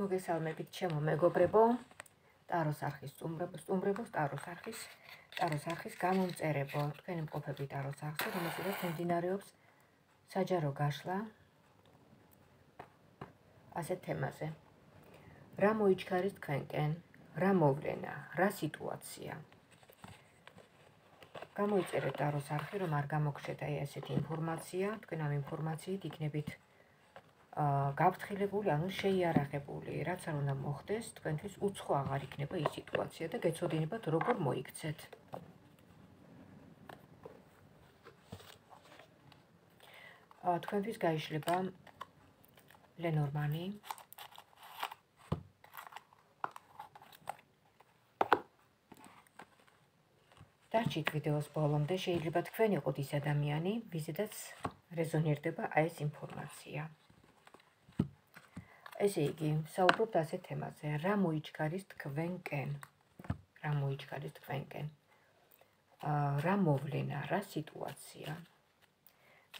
მოგესალმებით ჩემო მეგობრებო, ტაროს არხის უმრებოს ტაროს არხის გამომწერებო. თქვენი მყოფებით ტაროს არხზე, რომელზეც მიმდინარეობს საჯარო გაშლა ასეთ თემაზე. რა მოიჩქარის თქვენკენ, რა მოვლენა, რა სიტუაცია. გამოიწერეთ ტაროს არხი, რომ არ გამოგჩნდა ესეთი ინფორმაცია, თქვენ ამ ინფორმაციით იქნებით გაფრთხილებული, ანუ შეიარაღებული, რაც არ უნდა მოხდეს, თქვენთვის უცხო აღარ იქნება ის სიტუაცია და გეცოდინებათ როგორ მოიქცეთ. თქვენთვის გაიშლება ლენორმანი. დარჩით ვიდეოს ბოლომდე, შეიძლება თქვენ იყოთ ის ადამიანი, ვიზედაც რეზონირდება ეს ინფორმაცია. ესე იგი, საუბრობთ ასეთ თემაზე, რა მოიჩქარის თქვენკენ, რა მოვლენა, რა სიტუაცია.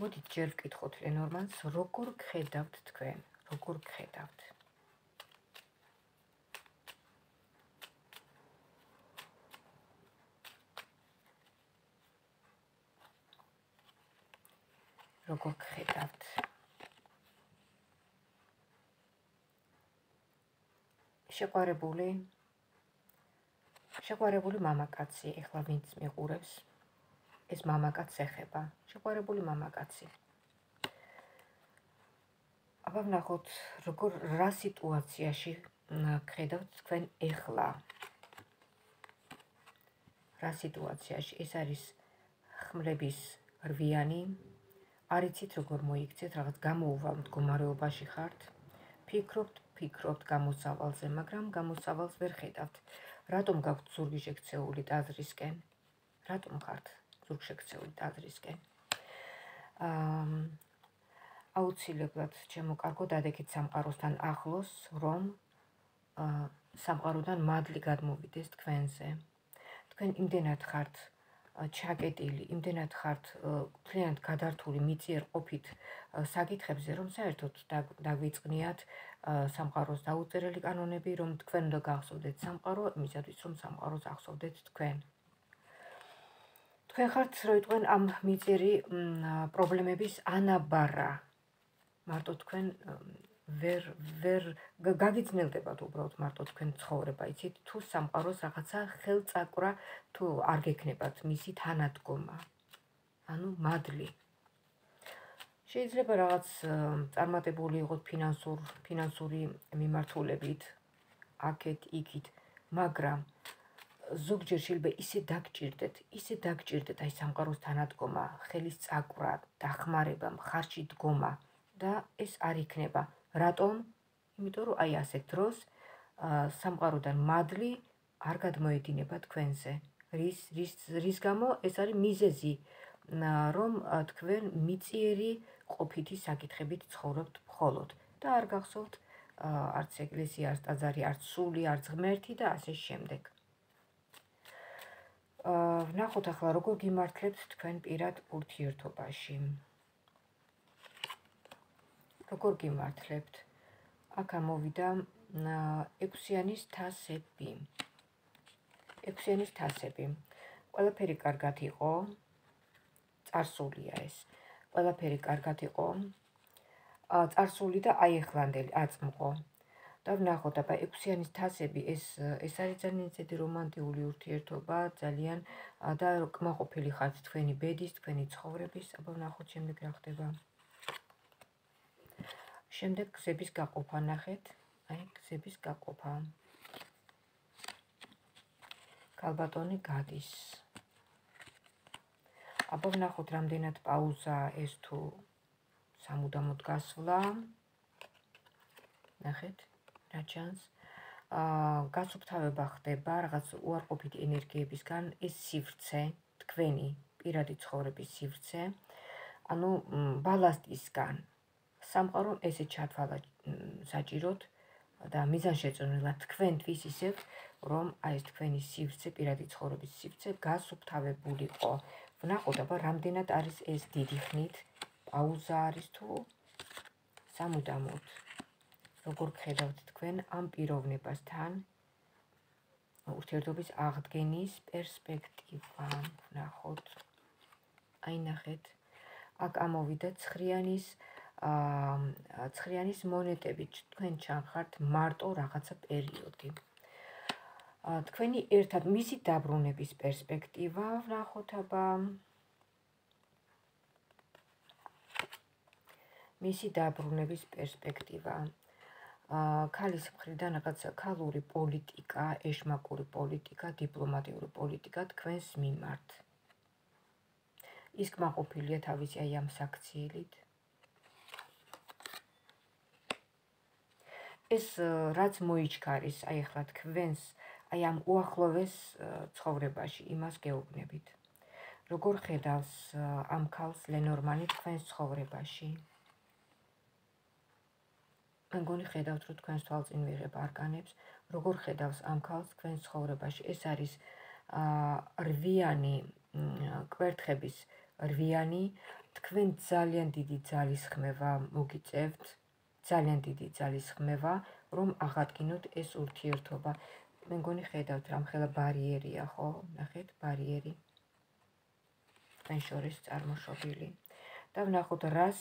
მოდით ჯერ ვკითხოთ ლენორმანს, როგორ გხედავთ თქვენ, როგორ გხედავთ. Როგორ გხედავთ? შეყვარებული მამაკაცი, ეხლა ვინც მიყურებს, ეს მამაკაცს ეხება, შეყვარებული მამაკაცი. აბა ვნახოთ, როგორ რა სიტუაციაში გხედავთ თქვენ ეხლა. რა სიტუაციაში, ეს არის ხმლების რვიანი, არ იცით როგორ მოიქცეთ, რაღაც გამოუვალ მდგომარეობაში ხართ, ფიქრობთ გამოსავალზე, მაგრამ გამოსავალს ვერ ხედავთ. რატომ გაქვთ ზურგი შეგცეული ტაძრისკენ? რატომ ხართ ზურგი შეგცეული ტაძრისკენ? აუცილებლად ჩემო კარგო დადექით სამყაროსთან ახლოს, რომ სამყაროდან მადლი გადმოვიდეს თქვენზე. თქვენ იმდენად ხართ ჩაკეტილი, იმდენად ხართ მთლიანად გადართული მიწიერყოფით საკითხებზე, რომ საერთოდ დაგვიწყნიათ სამყაროს დაუწერელი კანონები, რომ თქვენ უნდა გახსოვდეთ სამყარო, იმისათვის რომ სამყაროს ახსოვდეთ თქვენ. თქვენ ხართ როიტყვენ ამ მიწიერი პრობლემების ანაბარა. მარტო თქვენ ვერ გაგიძნელდებათ უბრალოდ მარტო თქვენ ცხოვრება, იცით, თუ სამყაროს რაღაცა ხელწაკვრა თუ არ გექნებათ მისი თანადგომა, ანუ მადლი. შეიძლება რაღაც წარმატებული იყოთ ფინანსური მიმართულებით, აქეთ-იქით, მაგრამ ზოგჯერ შეიძლება ისე დაგჭირდეთ აი სამყაროს თანადგომა, ხელის წაკვრა, დახმარება, მხარში დგომა და ეს არ იქნება. რატომ? იმიტომ რომ აი ასეთ დროს სამყაროდან მადლი არ გადმოედინება თქვენზე. რის გამო ეს არის მიზეზი, რომ თქვენ მიწიერი ყოფითი საკითხებით ცხოვრობთ მხოლოდ და არ გახსოვთ არც ეკლესია, არც ტაძარი, არც სული, არც ღმერთი და ასე შემდეგ. ვნახოთ ახლა როგორ გიმართლებთ თქვენ პირად ურთიერთობაში. როგორ გიმართლებთ? აქ ამოვიდა ექვსიანის თასები. ყველაფერი კარგად იყო. წარსულია ეს. ყველაფერი კარგად იყო. წარსული და აი ახლანდელი აწმყო. და ვნახოთ აბა ექვსიანის თასები, ეს არის ძალიან ისეთი რომანტიკული ურთიერთობა, ძალიან და კმაყოფილი ხართ თქვენი ბედის, თქვენი ცხოვრების. აბა ვნახოთ შემდეგ რა ხდება. შემდეგ გზების გაყოფა ნახეთ, აი გზების გაყოფა. ქალბატონი გადის. აბა ვნახოთ რამდენად პაუზა ეს თუ სამუდამოდ გასვლა. ნახეთ, რა ჩანს. გასუფთავება ხდება რაღაც უარყოფითი ენერგიებისგან, ეს სივრცე, თქვენი პირადი ცხოვრების სივრცე, ანუ ბალასტისგან. სამყარომ ესე ჩათვალა საჭიროთ და მიზანშეწონილად თქვენთვის ისევ, რომ აი ეს თქვენი სივრცე, პირადი ცხოვრების სივრცე გასუფთავებულიყო. ვნახოთ აბა რამდენად არის ეს დიდი ხნით, პაუზა არის თუ სამუდამოდ. Rogor khelavt tkven am pirovnebastan usterdobis ardgenis perspektiva nakhot ainakhet ak amovida ცხრიანის მონეტები თქვენ ჩანხართ მარტო რაღაცა პერიოდი. Თქვენი ერთად მისი დაბრუნების პერსპექტივა ვნახოთ აბა. მისი დაბრუნების პერსპექტივა. ქალის მხრიდან რაღაცა ქალური პოლიტიკა, ეშმაკური პოლიტიკა, დიპლომატიური პოლიტიკა თქვენს მიმართ. ის კმაყოფილია თავისი აი ამ საქციელით. ეს რაც მოიჩქარის აი ახლა თქვენს აი ამ უახლოვეს ცხოვრებაში იმას გეუბნებით. Როგორ ხედავს ამ ქალს ლენორმანი თქვენს ცხოვრებაში? მე გონი ხედავთ რომ თქვენს თვალწინ ვიღებ არკანებს. Როგორ ხედავს ამ ქალს თქვენს ცხოვრებაში? ეს არის რვიანი კვერთხების რვიანი თქვენ ძალიან დიდი ძალისხმევა მოგიწევთ. Ძალიან დიდი ძალისხმევა, რომ აღადგინოთ ეს ურთიერთობა. მე მგონი ხედავთ, რა მხელა ბარიერია, ხო? ნახეთ, ბარიერი. თქვენ შორის წარმოშობილი. და ვნახოთ, რას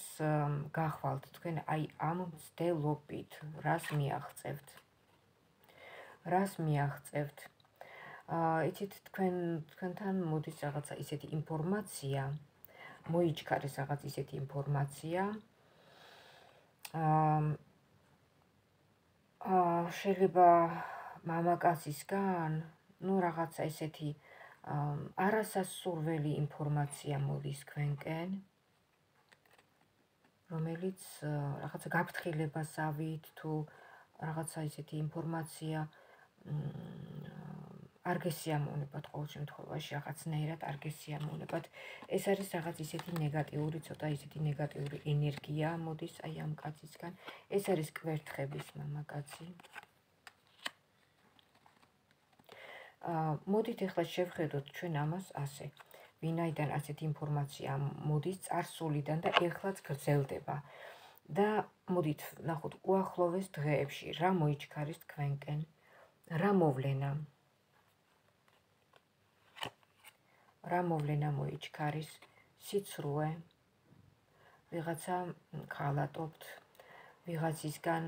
გახვალთ თქვენ აი ამ მცდელობით, რას მიაღწევთ? რას მიაღწევთ? იცით, თქვენთან მოდის რაღაცა ისეთი ინფორმაცია, მოიჩქარეს რაღაც ისეთი ინფორმაცია, შეიძლება მამაკაცისგან, ну რაღაცა ესეთი არასასურველი ინფორმაცია მოდის თქვენკენ, რომელიც რაღაცა გაფრთხილებასავით თუ რაღაცა ესეთი ინფორმაცია არ გესიამოვნებათ ყოველ შემთხვევაში, რაღაცნაირად არ გესიამოვნებათ. ეს არის რაღაც ისეთი ნეგატიური, ცოტა ისეთი ნეგატიური ენერგია მოდის აი ამ კაცისგან. ეს არის კვერთხების მამაკაცი. მოდით ახლა შევხედოთ ჩვენ ამას ასე. ვინაიდან ასეთი ინფორმაცია მოდის წარსულიდან და ახლაც გრძელდება. და მოდით ნახოთ უახლოვეს დღეებში რა მოიჩქარის თქვენკენ, რა მოვლენა. რა მოვლენა მოიჩქარის, სიცრუე, ვიღაცა ქალატობთ, ვიღაცისგან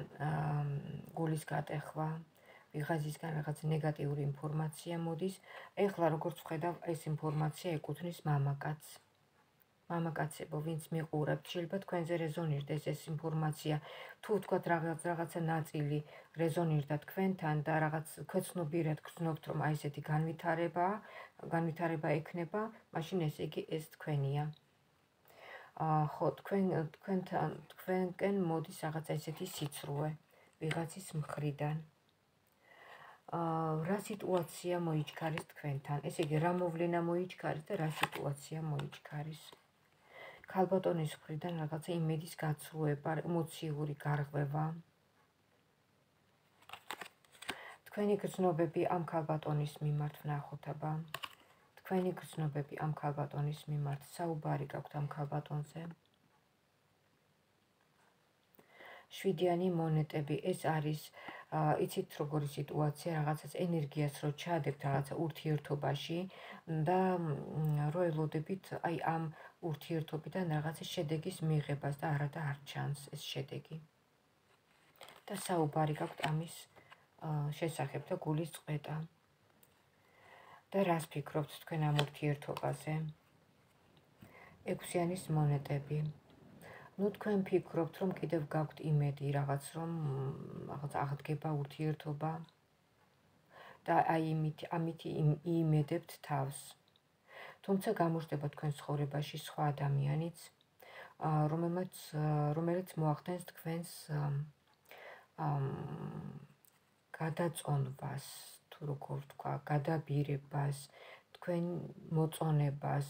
გულის გატეხვა, ვიღაცისგან რაღაც ნეგატიური ინფორმაცია მოდის. ეხლა როგორც ვხედავ, ეს ინფორმაცია ეკუთვნის მამაკაცს. მამაკაცებო, ვინც მიყურებთ, შეიძლება თქვენზე რეზონირდეს ეს ინფორმაცია. თუ თქვათ რაღაცა ნაწილი რეზონირდა თქვენთან და რაღაც გეცნობიერად გრძნობთ, რომ აი ესეთი განვითარება ექნება, მაშინ ესე იგი ეს თქვენია. ხო, თქვენკენ მოდის რაღაცა ესეთი სიცრუე ვიღაცის მხრიდან. რა სიტუაცია მოიჩქარის თქვენთან? ესე იგი, რა მოვლენა მოიჩქარის და რა სიტუაცია მოიჩქარის? ქალბატონის მხრიდან რაღაცა იმედის გაცრუება, ემოციური გარღვევა. თქვენი გრძნობები ამ ქალბატონის მიმართ ვნახოთ აბა. თქვენი გრძნობები ამ ქალბატონის მიმართ, საუბარი გაქვთ ამ ქალბატონზე. შვიდიანი მონეტები, ეს არის იცით როგორი სიტუაცია, რაღაცას ენერგიას რო ჩაადებთ რაღაცა ურთიერთობაში და რო ელოდებით აი ამ ურთიერთობიდან რაღაცა შედეგის მიღებას და არა და არ ჩანს ეს შედეგი. და საუბარი გაქვთ ამის შესახებ და გულის წვეტა. და რას ფიქრობთ თქვენ ამ ურთიერთობაზე? ექვსიანის მონეტები. ну თქვენ ფიქრობთ რომ კიდევ გაქვთ იმედი რაღაც რომ რაღაც აღდგება ურთიერთობა და აი ამით იმედებთ თავს. თუმცა გამოჩნდება თქვენ ცხოვრებაში სხვა ადამიანიც, რომელიც მოახდენს თქვენს გადაწონვას, თუ როგორ თქვა, გადაბირებას, თქვენ მოწონებას,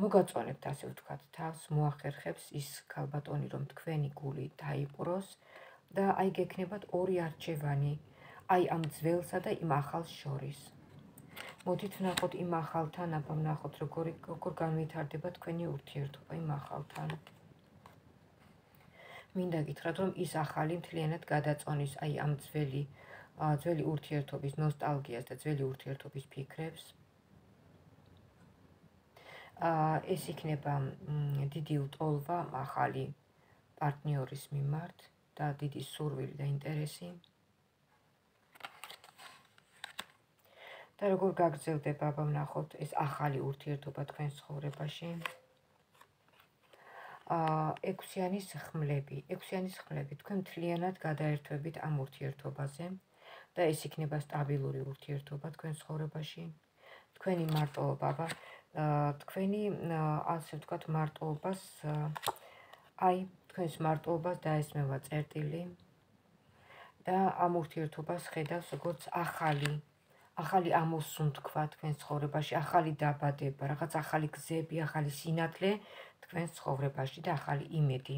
მოგაწონებთ ასე ვთქვათ თავს, მოახერხებს ის ქალბატონი, რომ თქვენი გული დაიპყროს და აი გექნებათ ორი არჩევანი აი ამ ძველსა და იმ ახალს შორის. მოდით ვნახოთ იმ ახალთან, აბა ვნახოთ როგორ განვითარდება თქვენი ურთიერთობა იმ ახალთან. მინდა გითხრათ, რომ ის ახალი მთლიანად გადაწონის, აი ამ ძველი ურთიერთობის ნოსტალგიას და ძველი ურთიერთობის ფიქრებს. ეს იქნება დიდი უტოლვა ახალი პარტნიორის მიმართ და დიდი სურვილი და ინტერესი. და როგორ გაგრძელდება, აბა ვნახოთ ეს ახალი ურთიერთობა თქვენ ცხოვრებაში. ექვსიანის ხმლები, თქვენ მთლიანად გადაერთვებით ამ ურთიერთობაზე და ეს იქნება სტაბილური ურთიერთობა თქვენ ცხოვრებაში. თქვენი მარტოობა, აბა თქვენი ასე ვთქვათ მარტოობას, აი თქვენს მარტოობას დაესმევა წერტილი და ამ ურთიერთობას ხედავს როგორც ახალი ამოსუნთქვა თქვენ ცხოვრებაში, ახალი დაბადება, რაღაც ახალი გზები, ახალი სინათლე თქვენ ცხოვრებაში და ახალი იმედი.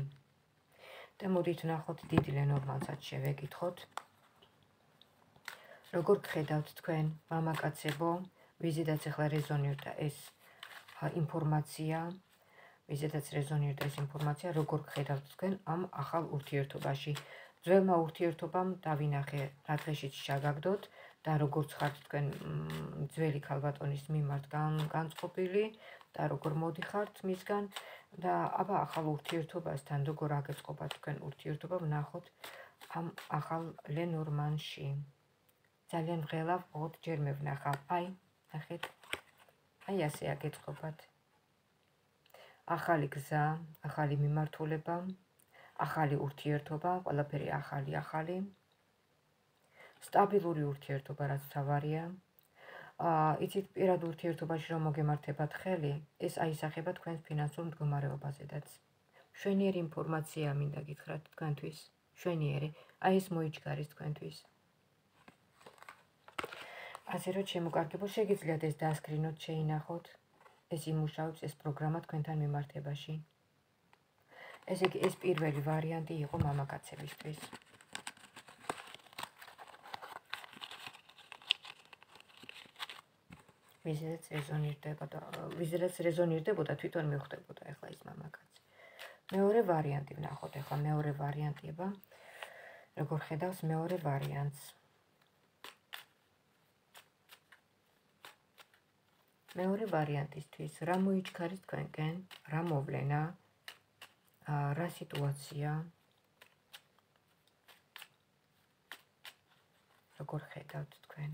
და მოდით ნახოთ დიდი ლენორმალსაც შევეკითხოთ. როგორ გხედავთ თქვენ მამაკაცებო, ვიზედაც ახლა რეზონირდა ეს ინფორმაცია, როგორ გხედავთ თქვენ ამ ახალ ურთიერთობაში. ძველმა ურთიერთობამ დავინახე რა დღეშიც შაგაგდოთ. და როგორც ხართ თქვენ ძველი ქალბატონის მიმართ განწყობილი და როგორ მოდიხართ მისგან და აბა ახალ ურთიერთობასთან როგორ აგეწყობა თქვენ ურთიერთობა ვნახოთ ამ ახალ ლენორმანში. ძალიან ღელავ ოღონდ ჯერ მევნახავ. აი, ნახეთ. აი ასე აგეწყობათ. ახალი გზა, ახალი მიმართულება, ახალი ურთიერთობა, ყველაფერი ახალი. სტაბილური ურთიერთობა რაც თავარია. იცით პირად ურთიერთობაში რომ მოგემართებათ ხელი, ეს აისახება თქვენს ფინანსურ მდგომარეობაზედაც. მშვენიერი ინფორმაცია მინდა გითხრათ თქვენთვის, მშვენიერი, აი ეს მოიჩქარის თქვენთვის. ასე რომ შემოკარგებო, შეგიძლიათ ეს დასკრინოთ, შეინახოთ. ეს იმუშავებს ეს პროგრამა თქვენთან მიმართებაში. ესე იგი ეს პირველი ვარიანტი იყო მამაკაცებისთვის. ვიზედაც რეზონირდებოდა, თვითონ მივხვდებოდა ახლა ის მამაკაცი. მეორე ვარიანტი ვნახოთ ახლა, მეორე ვარიანტია. როგორ ხედავს მეორე ვარიანტს? მეორე ვარიანტისთვის რა მოიჩქარის თქვენკენ, რა მოვლენა, რა სიტუაცია? როგორ ხედავთ თქვენ?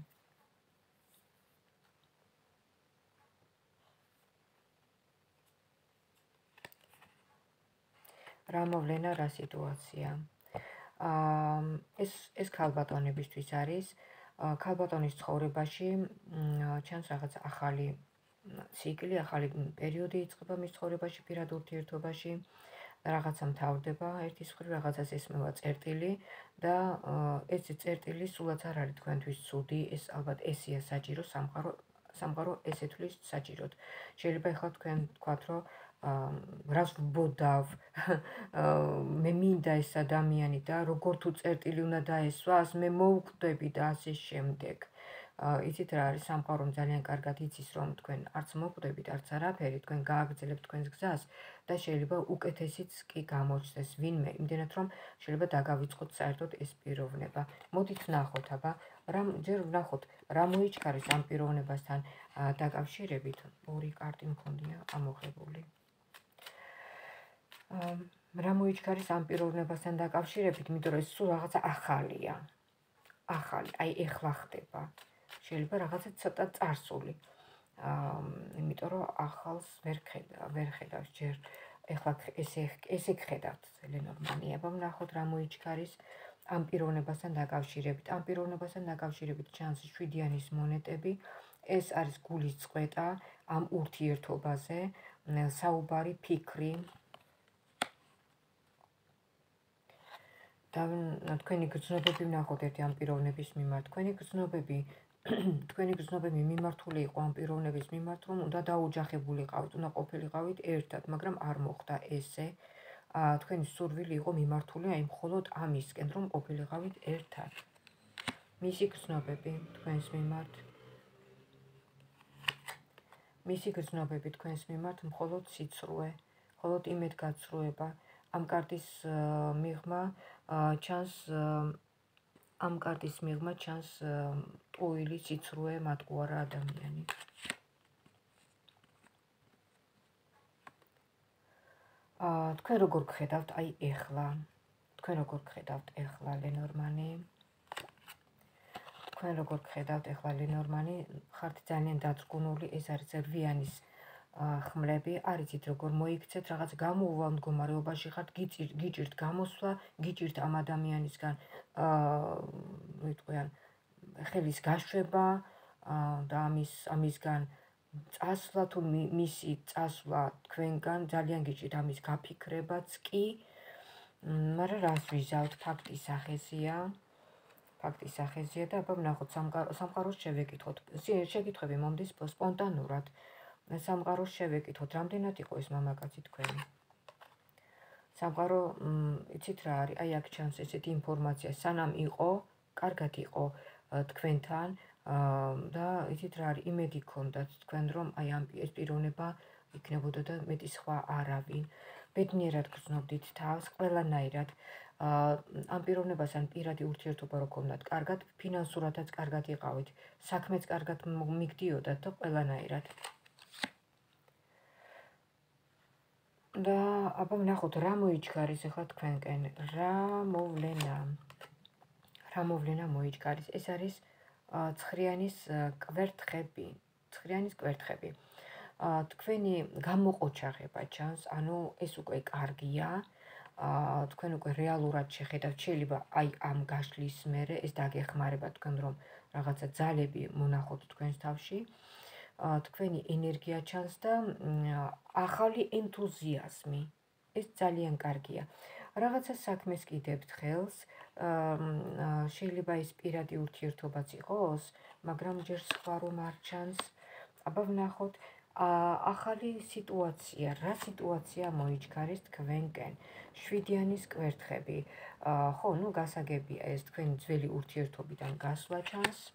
რა მოვლენა, რა სიტუაცია. ეს ქალბატონებისთვის არის, ქალბატონის ცხოვრებაში ჩანს რაღაც ახალი ციკლი, ახალი პერიოდი იწყება მის ცხოვრებაში, პირად ურთიერთობაში, რაღაცა მთავრდება, ერთის მხრივ რაღაცას ესმევა წერტილი და ეს წერტილი სულაც არ არის თქვენთვის ცუდი, ეს ალბათ ესია საჭირო სამყარო ეს ეთვლის საჭიროდ. შეიძლება ახლა თქვენ თქვათ, რომ რას ვბოდავ, მე მინდა ეს ადამიანი და როგორ თუ წერტილი უნდა დაესვას, მე მოვკვდები და ასე შემდეგ. იცით რა არის, სამყარო ძალიან კარგად იცის, რომ თქვენ არც მოვკვდებით, არც არაფერი, თქვენ გააგრძელებთ თქვენს გზას და შეიძლება უკეთესიც კი გამოჩნდეს ვინმე, იმდენად რომ შეიძლება დაგავიწყოთ საერთოდ ეს პიროვნება. მოდით ვნახოთ, აბა, ჯერ ვნახოთ, რა მოიჩქარის ამ პიროვნებასთან დაკავშირებით. ორი კარტი მქონდია ამოღებული. რა მოიჩქარის ამ პიროვნებასთან დაკავშირებით, იმიტომ რომ ეს სულ რაღაცა ახალია. ახალი, აი ეხლა ხდება. შეიძლება რაღაცა ცოტა წარსული. იმიტომ რომ ახალს ვერ ხედავს ჯერ. ეხლა ესე ხედავთ, ძალიან ნორმალია. ვნახოთ რა მოიჩქარის ამ პიროვნებასთან დაკავშირებით. ამ პიროვნებასთან დაკავშირებით ჩანს შვიდიანის მონეტები. ეს არის გულისწყეტა ამ ურთიერთობაზე, საუბარი, ფიქრი. და თქვენი გრძნობები ვნახოთ ერთი ამ პიროვნების მიმართ. თქვენი გრძნობები მიმართული იყო ამ პიროვნების მიმართ, რომ უნდა დაუჯახებულიყავით, უნდა ყოფილიყავით ერთად, მაგრამ არ მოხდა ესე. თქვენი სურვილი იყო მიმართული აი მხოლოდ ამისკენ, რომ ყოფილიყავით ერთად. მისი გრძნობები თქვენს მიმართ მხოლოდ სიცრუე, მხოლოდ იმედგაცრუება. am kartis mihma chans oili citruie matkuara adamiani. Თქვენ როგორ გხედავთ აი ეხლა? Თქვენ როგორ გხედავთ ეხლა ლენორმანი? Თქვენ როგორ გხედავთ ეხლა ლენორმანი? ხართ ძალიან დაწკუნული, ეს არის რვიანის ხმლები, არიცით როგორ მოიქცეთ, რაღაც გამოუვალ მდგომარეობაში ხართ, გიჭირთ გამოსვლა, გიჭირთ ამ ადამიანისგან ვიტყვიან ხელის გაშვება და ამისგან წასვლა თუ მისი წასვლა თქვენგან ძალიან გიჭირთ ამის გაფიქრებაც კი მაგრამ რას ვიზავთ ფაქტის სახეზია და აბა ვნახოთ სამყაროს შევეკითხოთ შეკითხები მომდის სპონტანურად სამყაროს შევეკითხოთ რამდენად იყო ეს მამაკაცი თქვენი სამყარო იცით რა არის აი აქ ჩანს ესეთი ინფორმაცია სანამ იყო კარგად იყო თქვენთან და იცით რა არის იმედი გქონდათ თქვენ რომ აი ამ პიროვნება იქნებოდა და მეტი სხვა არავინ ბედნიერად გრძნობდით თავს ყველანაირად ამ პიროვნებასთან პირადი ურთიერთობა რო გქონდათ კარგად ფინანსურადაც კარგად იყავით საქმეც კარგად მიგდიოდათ და ყველანაირად და აბა ვნახოთ რა მოიჩქარის ახლა თქვენკენ რა მოვლენა მოიჩქარის ეს არის ცხრიანის კვერთხები. Თქვენი გამოყოჩაღება ჩანს, ანუ ეს უკვე კარგია. Თქვენ უკვე რეალურად შეხედავთ, შეიძლება აი ამ გაშლის მერე ეს დაგეხმარება თქვენ რომ რაღაცა ძალები მონახოთ თქვენს თავში. Თქვენი ენერგია ჩანს და ახალი ენთუზიაზმი. ეს ძალიან კარგია. Რაღაცა საქმეს კიდებთ ხელს. Შეიძლება ის პირადი ურთიერთობაც იყოს, მაგრამ ჯერ სხვა რომ არ ჩანს. Აბა ვნახოთ ახალი სიტუაცია, რა სიტუაცია მოიჩქარის თქვენკენ. შვიდიანის კვერთხები. Ხო, ნუ გასაგებია ეს თქვენი ძველი ურთიერთობიდან გასვლა ჩანს.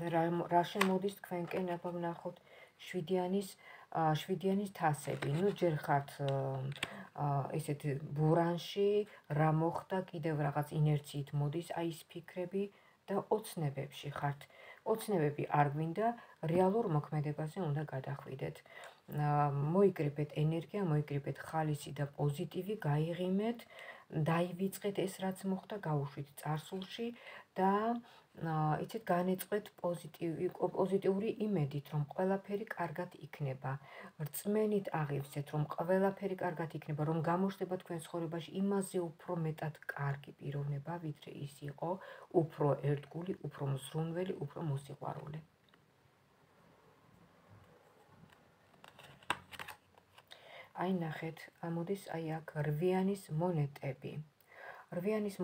და რა შემოდის თქვენკენ, აბა ვნახოთ შვიდიანის თასები. Ну, ჯერ ხართ ესეთ ბურანში, რა მოხდა, კიდევ რაღაც ინერციით მოდის, აი ეს ფიქრები და ოცნებებში ხართ. ოცნებები არ გვინდა, რეალურ მოქმედებაზე უნდა გადახვიდეთ. მოიკრიბეთ ენერგია, მოიკრიბეთ ხალისი და პოზიტივი, გაიღიმეთ, დაივიწყეთ ეს რაც მოხდა, გაუშვით წარსულში და იცით განეწყვეთ პოზიტიური იმედით რომ ყველაფერი კარგად იქნება რწმენით აღივსეთ რომ ყველაფერი კარგად იქნება რომ გამოჩნდება თქვენ ცხოვრებაში იმაზე უფრო მეტად კარგი პიროვნება ვიდრე ის იყო უფრო ერთგული უფრო მსრუნველი უფრო მოსიყვარული აი ნახეთ ამოდის აი აქ რვიანის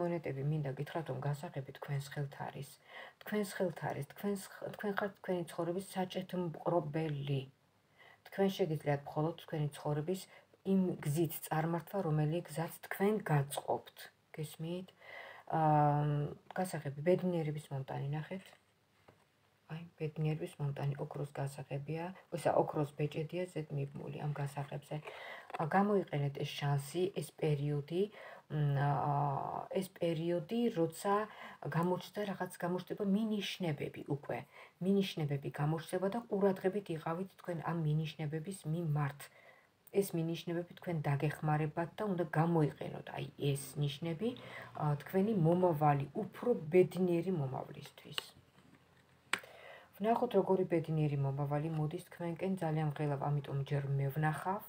მონეტები მინდა გითხრათ რომ გასაღები თქვენს ხელთ არის თქვენ ხართ თქვენი ცხოვრების საჭეთმყრობელი თქვენ შეგიძლიათ მხოლოდ თქვენი ცხოვრების იმ გზით წარმართვა რომელიცაც თქვენ გაწყობთ გესმით გასაღები ბედნიერების მომტანი ოქროს გასაღებია ესა ოქროს ბეჭედია ზედ მიბმული ამ გასაღებზე გამოიყენეთ ეს შანსი ეს პერიოდი, როცა გამოჩნდა რაღაც გამოჩნდება მინიშნებები უკვე. მინიშნებები გამოჩნდება და ყურადღებით იყავით თქვენ ამ მინიშნებების მიმართ. ეს მინიშნებები თქვენ დაგეხმარებათ და უნდა გამოიყენოთ აი ეს ნიშნები თქვენი მომავალი, უფრო ბედნიერი მომავლისთვის. ვნახოთ როგორი ბედნიერი მომავალი მოდის თქვენკენ ძალიან ღელავ, ამიტომ ჯერ მევნახავ.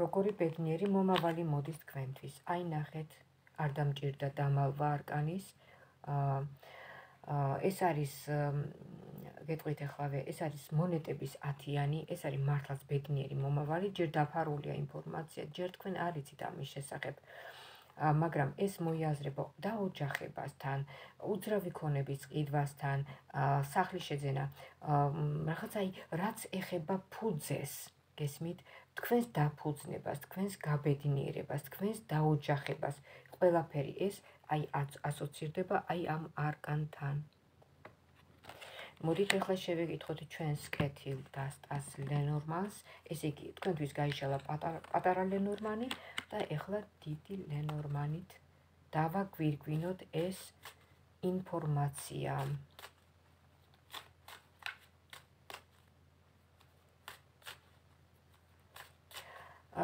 Როგორი ბედნიერი მომავალი მოდის თქვენთვის. Აი ნახეთ, არ დამჭირდა დამალვა არკანის. ეს არის გეტყვით ახლავე, ეს არის მონეტების 10-იანი, ეს არის მართლაც ბედნიერი მომავალი, ჯერ დაფარულია ინფორმაცია, ჯერ თქვენ არ იცით ამის შესახებ. Მაგრამ ეს მოიაზრება და ოჯახებასთან, უძრავი ქონების ყიდვასთან, სახლის შეძენა, რაღაცა რაც ეხება ფუძეს, გესმით? თქვენს დაფუძნებას, თქვენს გაბედნიერებას, თქვენს დაოჯახებას, ყველაფერი ეს აი ასოცირდება აი ამ არკანთან. მოდით ახლა შევეკითხოთ ჩვენს კეთილ დასტას ლენორმანს, ესე იგი თქვენთვის გაიშალა პატარა ლენორმანი და ახლა დიდი ლენორმანით დავაგვირგვინოთ ეს ინფორმაცია.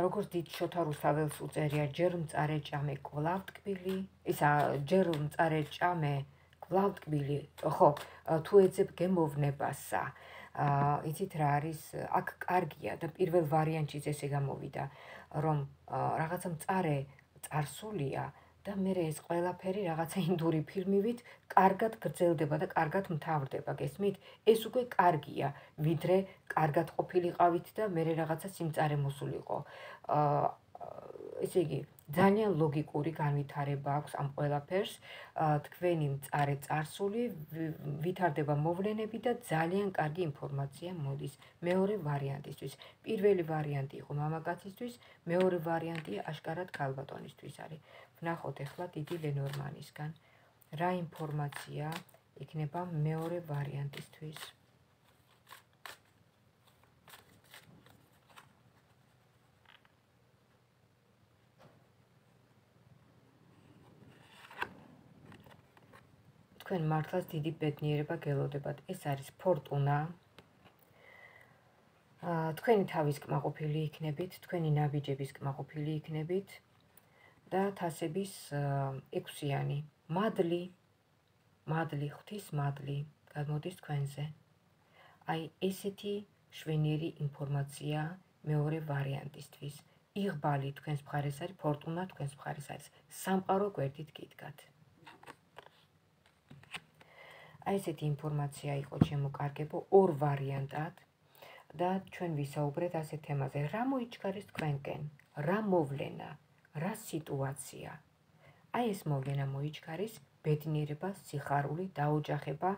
Როგორც დიდ შოთარულ საველს უწერია ჯერ მწარე ჭამე კვლავ ტკბილი, ისა ჯერ მწარე ჭამე კვლავ ტკბილი, ხო, თუ ეძებ გემოვნებასა. იცით რა არის, აქ კარგია და პირველ ვარიანტშიც ესე გამოვიდა, რომ რაღაცა მწარე წარსულია და მე ეს ყველაფერი რაღაცა ინდური ფილმივით კარგად გრძელდება და კარგად მთავრდება, გესმით? ეს უკვე კარგია, ვიდრე კარგად ყოფილიყავით და მე რაღაცა სიმწარე მოსულიყო. ესე იგი, ძალიან ლოგიკური განვითარება აქვს ამ ყველაფერს, თქვენი მწარე წარსული ვითარდება მოვლენები და ძალიან კარგი ინფორმაცია მოდის მეორე ვარიანტისთვის. პირველი ვარიანტი იყო მამაკაცისთვის, მეორე ვარიანტი აშკარად ქალბატონისთვის არის. ვნახოთ ახლა დიდი ლენორმანისგან რა ინფორმაცია იქნება მეორე ვარიანტისთვის. Când martlas didi bedniereba gelodebad, ეს არის ფორტუნა. Თქვენი თავის კმაყოფილი იქნებით, თქვენი ნაბიჯების კმაყოფილი იქნებით და თასების 6-იანი მადლი, ღვთის მადლი გამოდის თქვენზე. Ai ესეთი შვენიერი ინფორმაცია მეორე ვარიანტისთვის. იღბალი თქვენს მხარეს არის, ფორტუნა თქვენს მხარეს არის. სამყარო გვერდით გიდგათ. Ai seti informația ico cemu cargebo or variantat da cuen visaubre da se temaze ramo ichkaris tvenken ramovlena ra situația ai es movlena moichkaris bedniereba sixaruli daojakheba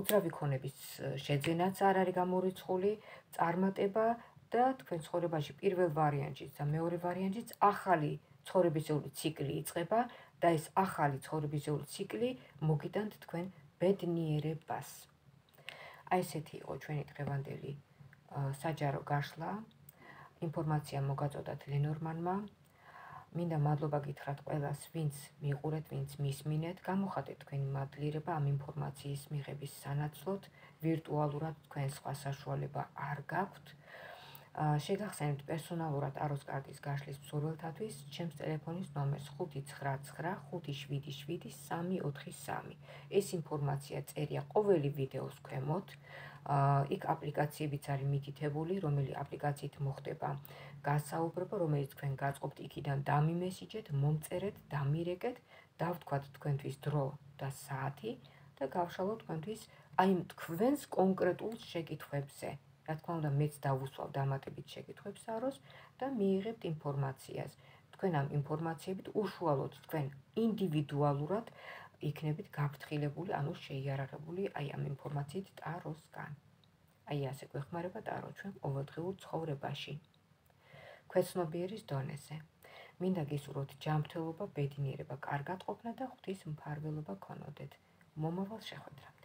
utravi khonebis shedzenats ar ari gamoritskhuli tsarmateba da tkven tsorebashi pirvel variantjits da meore variantjits akhali tsorebisuli tsikli itzgheba და ეს ახალი ცხოვრებისეული ციკლი მოგიტანთ თქვენ ბედნიერებას. Აი ესეთი იყო ჩვენი დღევანდელი საჯარო გაშლა. ინფორმაცია მოგაწოდათ ლენორმანმა. მინდა მადლობა გითხრათ ყველას, ვინც მიყურეთ, ვინც მისმინეთ. გამოხატეთ თქვენი მადლიერება ამ ინფორმაციის მიღების სანაცვლოდ. ვირტუალურად თქვენ სხვა საშუალება არ გაქვთ. შეგახსენებთ პერსონალურად აროს კარტის გაშლის მსურველთათვის ჩემს ტელეფონის ნომერს 599 577 343. ეს ინფორმაცია წერია ყოველი ვიდეოს ქვემოთ. Იქ აპლიკაციებიც არის მითითებული, რომელი აპლიკაციით მოხდება გასაუბრება, რომელიც თქვენ გაწყობთ იქიდან დამიმესიჯეთ, მომწერეთ, დამირეკეთ, დავთქვათ თქვენთვის დრო და საათი და გავშალოთ თქვენთვის აი თქვენს კონკრეტულ შეკითხვებზე. Რა თქმა უნდა, მეც დავუსვავ დამატებით შეკითხვებს აროს და მიიღებთ ინფორმაციას. Თქვენ ამ ინფორმაციებით უშუალოდ თქვენ ინდივიდუალურად იქნებით გაფრთხილებული, ანუ შეიარაღებული აი ამ ინფორმაციით ტაროსგან. Აი ასე გვეხმარება ტარო ჩვენ ყოველდღიურ ცხოვრებაში. ქვეცნობიერის დონეზე. მინდა გისურვოთ ჯანმრთელობა, ბედნიერება, კარგად ყოფნა და ღვთის მფარველობა გქონოდეთ. მომავალ შეხვედრამდე.